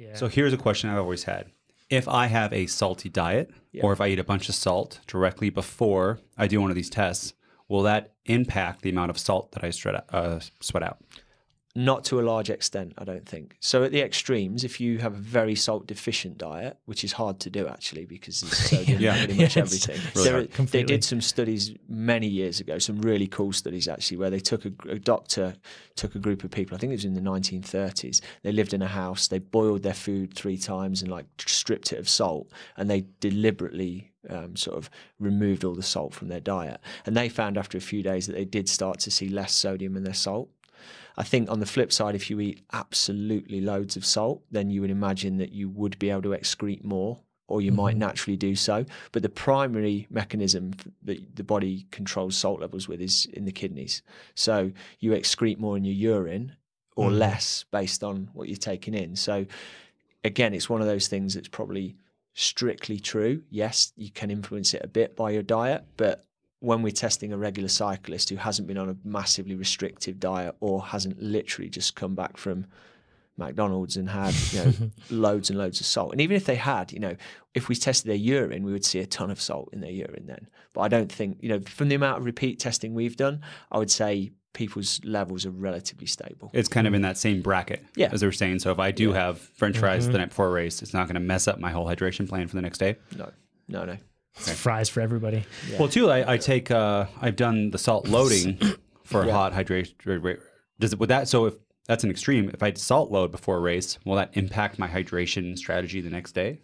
Yeah. So here's a question I've always had. If I have a salty diet, yeah, or if I eat a bunch of salt directly before I do one of these tests, will that impact the amount of salt that I sweat out? Not to a large extent, I don't think. So at the extremes, if you have a very salt deficient diet, which is hard to do actually because it's sodium in pretty much everything. Really they did some studies many years ago, some really cool studies actually, where they took a doctor took a group of people, I think it was in the 1930s. They lived in a house, they boiled their food 3 times and like stripped it of salt, and they deliberately sort of removed all the salt from their diet. And they found after a few days that they did start to see less sodium in their salt. I think on the flip side, if you eat absolutely loads of salt, then you would imagine that you would be able to excrete more, or you might naturally do so. But the primary mechanism that the body controls salt levels with is in the kidneys. So you excrete more in your urine or less based on what you're taking in. So again, it's one of those things that's probably strictly true. Yes, you can influence it a bit by your diet, but when we're testing a regular cyclist who hasn't been on a massively restrictive diet or hasn't literally just come back from McDonald's and had, you know, loads and loads of salt. And even if they had, you know, if we tested their urine, we would see a ton of salt in their urine then. But I don't think, you know, from the amount of repeat testing we've done, I would say people's levels are relatively stable. It's kind of in that same bracket, as they were saying. So if I do have French fries the night before a race, it's not going to mess up my whole hydration plan for the next day. No, no, no. Okay. Fries for everybody. Yeah. Well, too, I take I've done the salt loading for hot hydration. Does it with that? So if that's an extreme, if I salt load before a race, will that impact my hydration strategy the next day?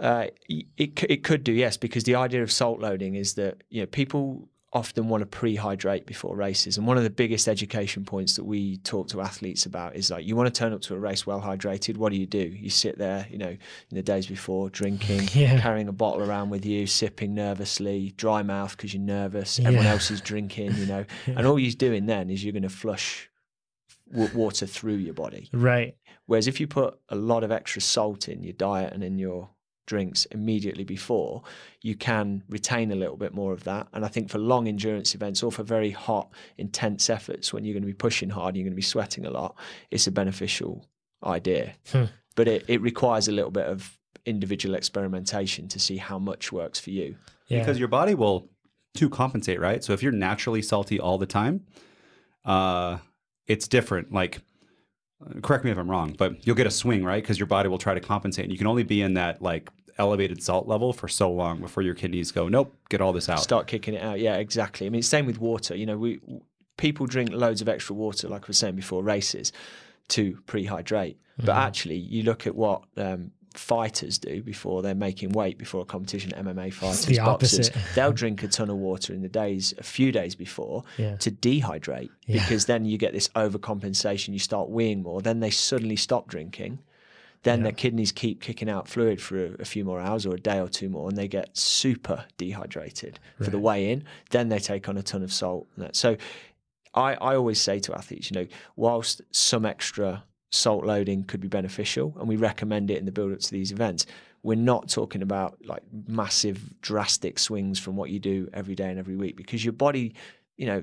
It could do, yes, because the idea of salt loading is that, you know, people often want to pre-hydrate before races. And one of the biggest education points that we talk to athletes about is like, you want to turn up to a race well hydrated, what do? You sit there, you know, in the days before, drinking, carrying a bottle around with you, sipping nervously, dry mouth because you're nervous, everyone else is drinking, you know. And all you're doing then is you're going to flush water through your body. Right. Whereas if you put a lot of extra salt in your diet and in your drinks immediately before, you can retain a little bit more of that. And I think for long endurance events or for very hot, intense efforts, when you're going to be pushing hard, you're going to be sweating a lot, it's a beneficial idea. But it requires a little bit of individual experimentation to see how much works for you. Yeah. Because your body will compensate, right? So if you're naturally salty all the time, it's different. Like, correct me if I'm wrong, but you'll get a swing, right? Because your body will try to compensate. And you can only be in that like elevated salt level for so long before your kidneys go, nope, get all this out. Start kicking it out. Yeah, exactly. I mean, same with water. You know, people drink loads of extra water, like we were saying before, races to pre-hydrate. But actually, you look at what fighters do before they're making weight, before a competition, MMA fighters, the boxers, they'll drink a ton of water in the days, a few days before, to dehydrate, because then you get this overcompensation, you start weeing more, then they suddenly stop drinking, then their kidneys keep kicking out fluid for a few more hours or a day or two more, and they get super dehydrated for the weigh-in, then they take on a ton of salt. And that. So I always say to athletes, you know, whilst some extra salt loading could be beneficial, and we recommend it in the build-up to these events, we're not talking about like massive drastic swings from what you do every day and every week, because your body, you know,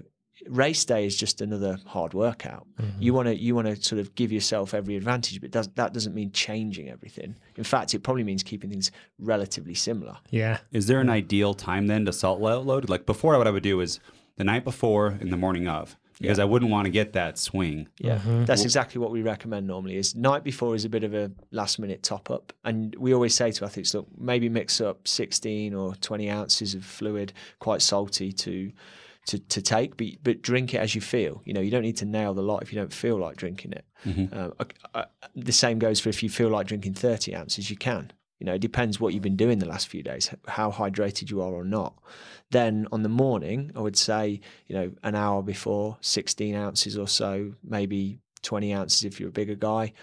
race day is just another hard workout. You want to sort of give yourself every advantage, but that doesn't mean changing everything. In fact, it probably means keeping things relatively similar. Yeah. Is there an ideal time then to salt load? Like before, what I would do is the night before and the morning of, because I wouldn't want to get that swing. Yeah, that's exactly what we recommend normally is night before is a bit of a last minute top up. And we always say to athletes, look, maybe mix up 16 or 20 ounces of fluid, quite salty to take, but drink it as you feel. You know, you don't need to nail the lot if you don't feel like drinking it. The same goes for if you feel like drinking 30 ounces, you can. You know, it depends what you've been doing the last few days, how hydrated you are or not. Then on the morning, I would say, you know, an hour before, 16 ounces or so, maybe 20 ounces if you're a bigger guy,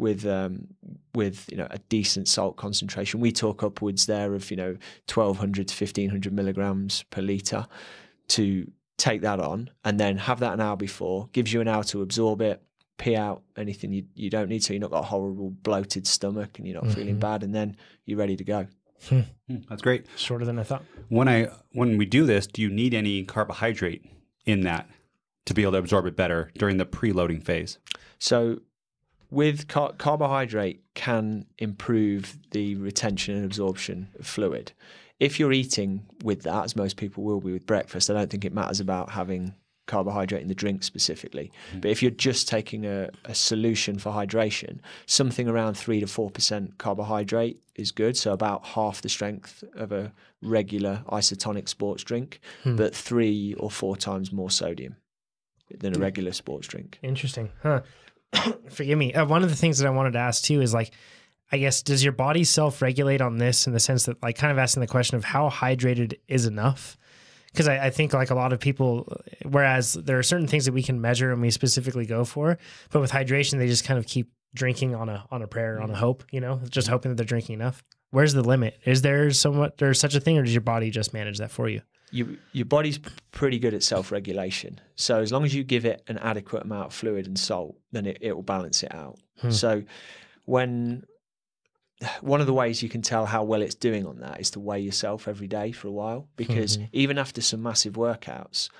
with, you know, a decent salt concentration. We talk upwards there of, you know, 1,200 to 1,500 milligrams per litre to take that on, and then have that an hour before. Gives you an hour to absorb it, pee out anything you don't need, so you're not got a horrible bloated stomach and you're not feeling bad, and then you're ready to go. That's great. Shorter than I thought. When we do this, do you need any carbohydrate in that to be able to absorb it better during the pre-loading phase? So with carbohydrate can improve the retention and absorption of fluid. If you're eating with that, as most people will be with breakfast, I don't think it matters about having carbohydrate in the drink specifically. Mm. But if you're just taking a solution for hydration, something around 3 to 4% carbohydrate is good. So about half the strength of a regular isotonic sports drink, but 3 or 4 times more sodium than a regular sports drink. Interesting. Huh. Forgive me. One of the things that I wanted to ask too is, like, I guess, does your body self-regulate on this in the sense that, like, kind of asking the question of how hydrated is enough? Because I think, like, a lot of people, whereas there are certain things that we can measure and we specifically go for, but with hydration, they just kind of keep drinking on a prayer, on a hope, you know, just hoping that they're drinking enough. Where's the limit? Is there such a thing, or does your body just manage that for you? Your body's pretty good at self-regulation. So as long as you give it an adequate amount of fluid and salt, then it will balance it out. So one of the ways you can tell how well it's doing on that is to weigh yourself every day for a while, because even after some massive workouts,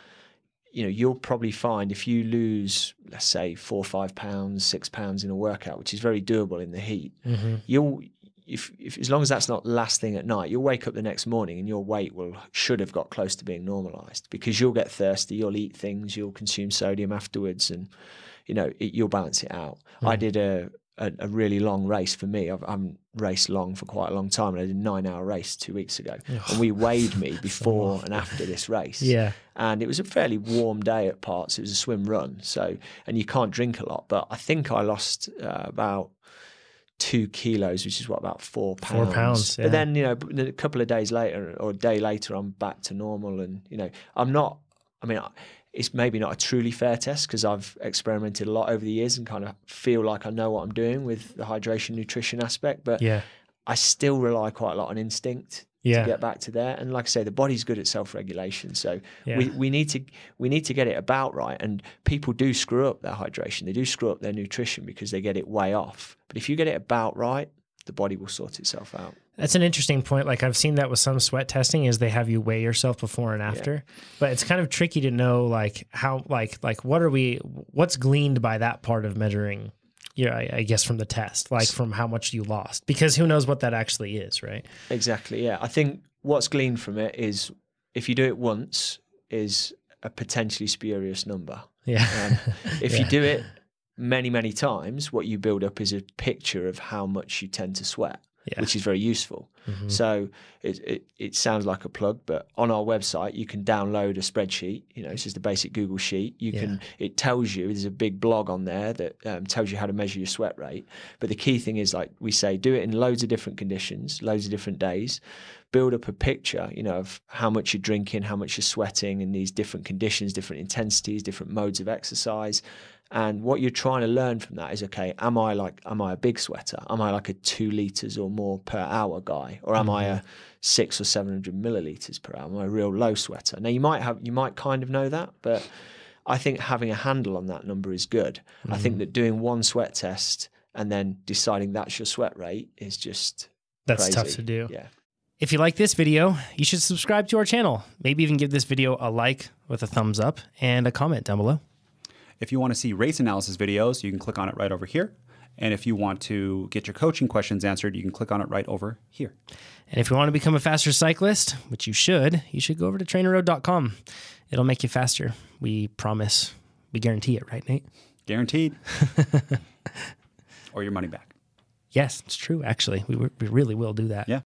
you know, you'll probably find if you lose, let's say, 4 or 5 pounds, 6 pounds in a workout, which is very doable in the heat, if as long as that's not last thing at night, you'll wake up the next morning and your weight should have got close to being normalized, because you'll get thirsty, you'll eat things, you'll consume sodium afterwards, and, you know, you'll balance it out. I did a really long race. For me, I'm raced long for quite a long time, and I did a 9-hour race 2 weeks ago, and we weighed me before and after this race. And it was a fairly warm day at parts. It was a swim run, so, and you can't drink a lot, but I think I lost about 2 kilos, which is what, about 4 pounds. 4 pounds. But then, you know, a couple of days later, or a day later, I'm back to normal, and, you know, it's maybe not a truly fair test, because I've experimented a lot over the years and kind of feel like I know what I'm doing with the hydration, nutrition aspect, but I still rely quite a lot on instinct to get back to there. And like I say, the body's good at self-regulation. So we need to get it about right. And people do screw up their hydration. They do screw up their nutrition because they get it way off. But if you get it about right, the body will sort itself out. That's an interesting point. Like, I've seen that with some sweat testing, is they have you weigh yourself before and after, but it's kind of tricky to know, like, how, like what's gleaned by that part of measuring, I guess, from the test, like from how much you lost, because who knows what that actually is, right? Exactly. Yeah. I think what's gleaned from it is, if you do it once, is a potentially spurious number. If you do it many, many times, what you build up is a picture of how much you tend to sweat. Which is very useful. So it sounds like a plug, but on our website you can download a spreadsheet. You know, it's just a basic Google sheet. You can, it tells you, there's a big blog on there that tells you how to measure your sweat rate. But the key thing is, like we say, do it in loads of different conditions, loads of different days. Build up a picture, you know, of how much you're drinking, how much you're sweating in these different conditions, different intensities, different modes of exercise. And what you're trying to learn from that is, okay, am I a big sweater? Am I like a 2 liters or more per hour guy? Or am I a 600 or 700 milliliters per hour? Am I a real low sweater? Now you might kind of know that, but I think having a handle on that number is good. I think that doing one sweat test and then deciding that's your sweat rate is just crazy. Tough to do. Yeah. If you like this video, you should subscribe to our channel. Maybe even give this video a like with a thumbs up and a comment down below. If you want to see race analysis videos, you can click on it right over here. And if you want to get your coaching questions answered, you can click on it right over here. And if you want to become a faster cyclist, which you should go over to trainerroad.com. It'll make you faster. We promise. We guarantee it, right, Nate? Guaranteed. Or your money back. Yes, it's true, actually. We really will do that. Yeah.